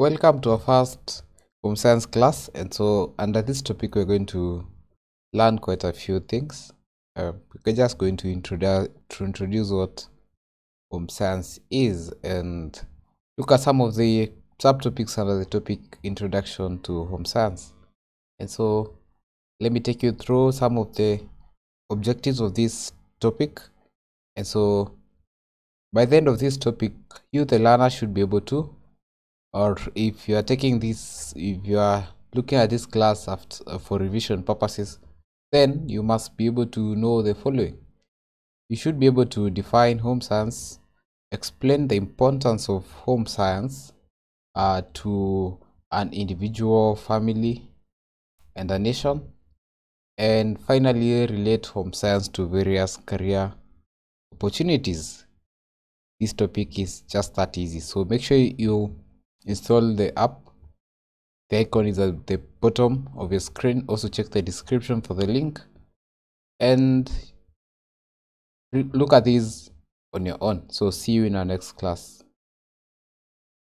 Welcome to our first home science class, and so under this topic we're going to learn quite a few things. We're just going to introduce what home science is and look at some of the subtopics under the topic introduction to home science. And so let me take you through some of the objectives of this topic, and so by the end of this topic you, the learner, should be able to, or if you are taking this, if you are looking at this class after for revision purposes, then you must be able to know the following. You should be able to define home science, explain the importance of home science to an individual, family and a nation, and finally relate home science to various career opportunities. This topic is just that easy, so make sure you install the app. The icon is at the bottom of your screen. Also check the description for the link and look at these on your own. So see you in our next class.